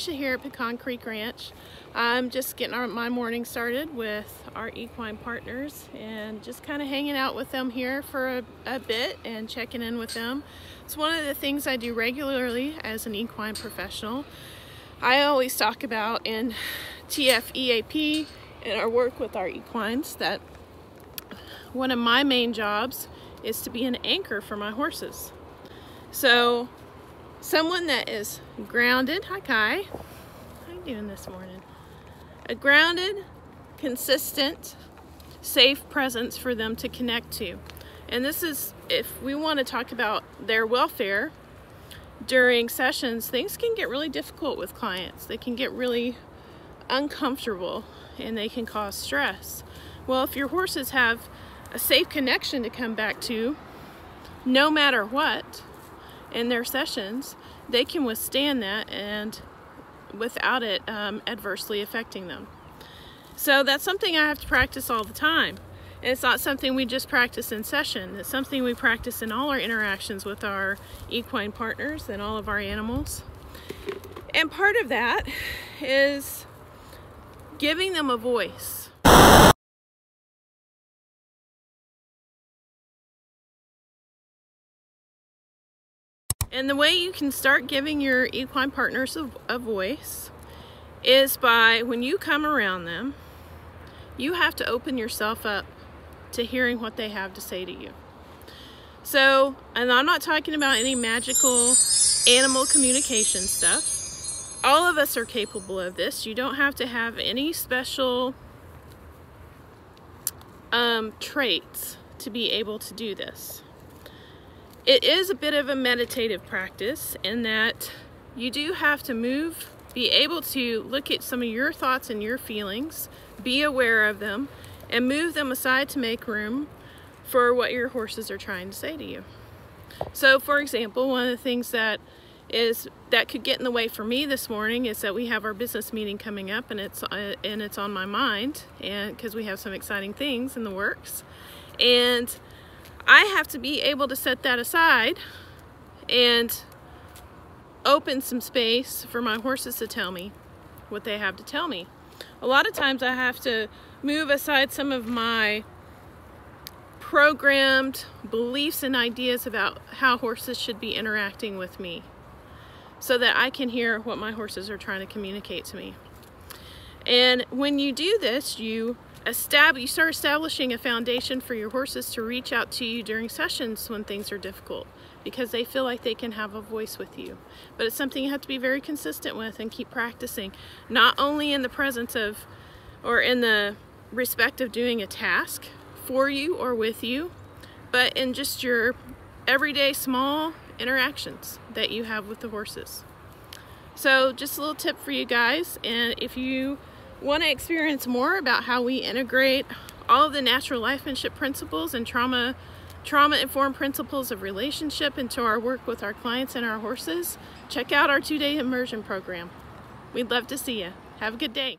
Alicia here at Pecan Creek Ranch. I'm just getting my morning started with our equine partners and just kind of hanging out with them here for a bit and checking in with them. It's one of the things I do regularly as an equine professional. I always talk about in TFEAP and our work with our equines that one of my main jobs is to be an anchor for my horses. So someone that is grounded, hi Kai, how you doing this morning? A grounded, consistent, safe presence for them to connect to. And this is, if we want to talk about their welfare during sessions, things can get really difficult with clients. They can get really uncomfortable and they can cause stress. Well, if your horses have a safe connection to come back to, no matter what, in their sessions, they can withstand that and without it adversely affecting them. So that's something I have to practice all the time. And it's not something we just practice in session. It's something we practice in all our interactions with our equine partners and all of our animals. And part of that is giving them a voice. And the way you can start giving your equine partners a voice is by, when you come around them, you have to open yourself up to hearing what they have to say to you. So, and I'm not talking about any magical animal communication stuff. All of us are capable of this. You don't have to have any special traits to be able to do this. It is a bit of a meditative practice in that you do have to move, be able to look at some of your thoughts and your feelings, be aware of them, and move them aside to make room for what your horses are trying to say to you. So for example, one of the things that could get in the way for me this morning is that we have our business meeting coming up and it's on my mind, and because we have some exciting things in the works, and I have to be able to set that aside and open some space for my horses to tell me what they have to tell me. A lot of times I have to move aside some of my programmed beliefs and ideas about how horses should be interacting with me so that I can hear what my horses are trying to communicate to me. And when you do this, you start establishing a foundation for your horses to reach out to you during sessions when things are difficult, because they feel like they can have a voice with you. But it's something you have to be very consistent with and keep practicing, not only in the presence of or in the respect of doing a task for you or with you, but in just your everyday small interactions that you have with the horses. So just a little tip for you guys, and if you want to experience more about how we integrate all of the natural lifemanship principles and trauma-informed principles of relationship into our work with our clients and our horses, check out our 2-day immersion program. We'd love to see you. Have a good day.